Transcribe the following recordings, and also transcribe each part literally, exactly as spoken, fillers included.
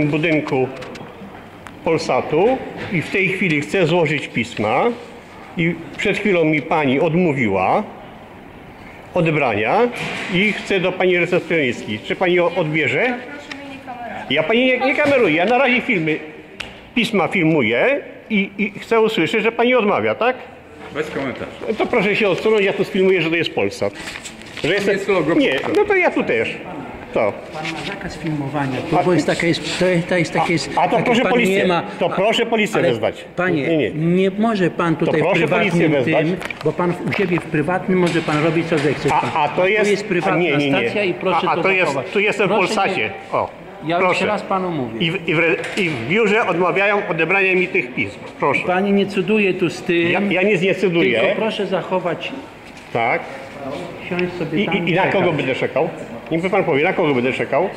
tym budynku Polsatu i w tej chwili chcę złożyć pisma i przed chwilą mi pani odmówiła odebrania i chcę do pani recepcjonistki. Czy pani odbierze? Ja pani nie, nie kameruję, ja na razie filmy, pisma filmuję i, i chcę usłyszeć, że pani odmawia, tak? Bez komentarzy. To proszę się odsunąć, ja tu filmuję, że to jest Polsat. Że jestem... jest logo. Nie, no to ja tu też. To. Pan ma zakaz filmowania, bo, a, bo jest taka jest, to jest, to jest, takie jest, a to proszę policję, nie ma, to proszę policję wezwać. Panie, nie, nie. nie może pan tutaj w prywatnym tym, bo pan u siebie w prywatnym może pan robić co zechce. A, a, to, a jest, to jest prywatna a nie, nie, nie. stacja i proszę a, a to, to jest, tu jestem proszę w Polsacie. O, ja proszę. Już raz panu mówię. I w, i, w, I w biurze odmawiają odebrania mi tych pism. Proszę. Pani nie cuduje tu z tym. Ja, ja nic nie cuduję. Tylko proszę zachować. Tak. Siąść sobie tam I, i, i na kogo będę czekał? Niech pan powie, na kogo będę czekał?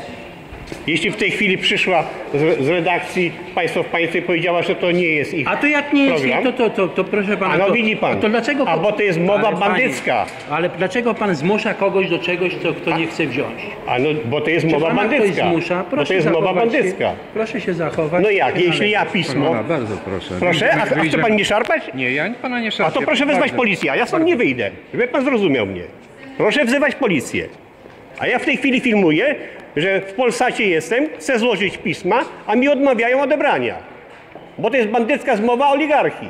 Jeśli w tej chwili przyszła z, z redakcji Państwo w Państwie i powiedziała, że to nie jest ich. A to jak nie jest, to, to, to, to proszę pana. A no widzi pan. To, to dlaczego pan. A bo to jest mowa ale bandycka. Panie, ale dlaczego pan zmusza kogoś do czegoś, co, kto a, nie chce wziąć? A no bo to jest Czy mowa bandycka. Zmusza? Proszę bo to jest mowa bandycka. Się, proszę się zachować. No jak, jeśli ja pismo. Pana, bardzo proszę. Proszę, a, a chce pan mnie szarpać? Nie, ja pana nie szarpię. A to proszę wezwać policję, a ja sam nie wyjdę. Żeby pan zrozumiał mnie. Proszę wzywać policję. A ja w tej chwili filmuję, że w Polsacie jestem, chcę złożyć pisma, a mi odmawiają odebrania. Bo to jest bandycka zmowa oligarchii.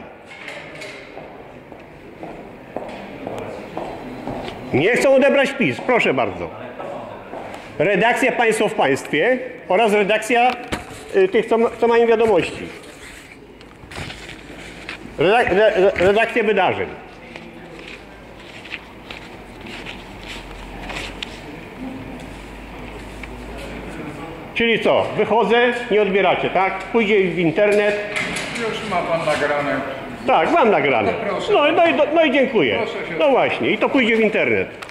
Nie chcą odebrać pism, proszę bardzo. Redakcja Państwo w Państwie oraz redakcja tych, co, co mają wiadomości. Redak, re, redakcja wydarzeń. Czyli co? Wychodzę, nie odbieracie, tak? Pójdzie w internet. Już ma pan nagrane. Tak, mam nagrane. No, no, no, no i dziękuję. No właśnie, i to pójdzie w internet.